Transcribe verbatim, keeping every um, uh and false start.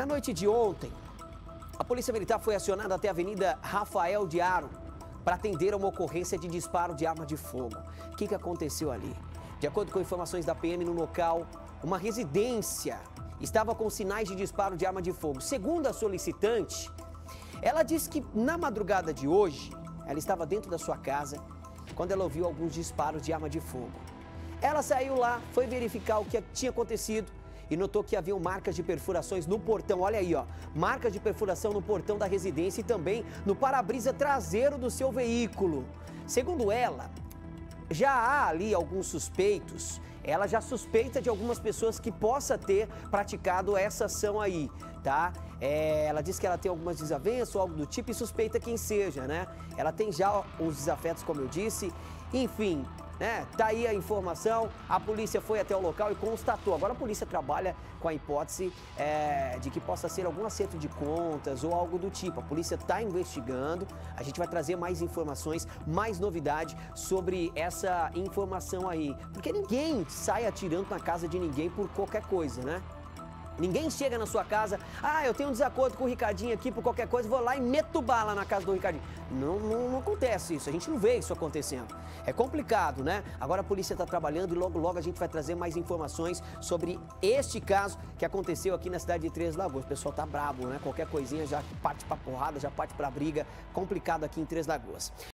Na noite de ontem, a Polícia Militar foi acionada até a Avenida Rafael Diaro para atender a uma ocorrência de disparo de arma de fogo. O que que aconteceu ali? De acordo com informações da P M, no local, uma residência estava com sinais de disparo de arma de fogo. Segundo a solicitante, ela disse que na madrugada de hoje, ela estava dentro da sua casa quando ela ouviu alguns disparos de arma de fogo. Ela saiu lá, foi verificar o que tinha acontecido e notou que haviam marcas de perfurações no portão. Olha aí, ó, marcas de perfuração no portão da residência e também no para-brisa traseiro do seu veículo. Segundo ela, já há ali alguns suspeitos, ela já suspeita de algumas pessoas que possa ter praticado essa ação aí, tá? É, ela diz que ela tem algumas desavenças ou algo do tipo e suspeita quem seja, né? Ela tem já os desafetos, como eu disse, enfim, né? Tá aí a informação, a polícia foi até o local e constatou. Agora a polícia trabalha com a hipótese é, de que possa ser algum acerto de contas ou algo do tipo. A polícia tá investigando, a gente vai trazer mais informações, mais novidade sobre essa informação aí. Porque ninguém sai atirando na casa de ninguém por qualquer coisa, né? Ninguém chega na sua casa, ah, eu tenho um desacordo com o Ricardinho aqui por qualquer coisa, vou lá e meto bala na casa do Ricardinho. Não, não, não acontece isso, a gente não vê isso acontecendo. É complicado, né? Agora a polícia está trabalhando e logo, logo a gente vai trazer mais informações sobre este caso que aconteceu aqui na cidade de Três Lagoas. O pessoal tá brabo, né? Qualquer coisinha já parte pra porrada, já parte pra briga. Complicado aqui em Três Lagoas.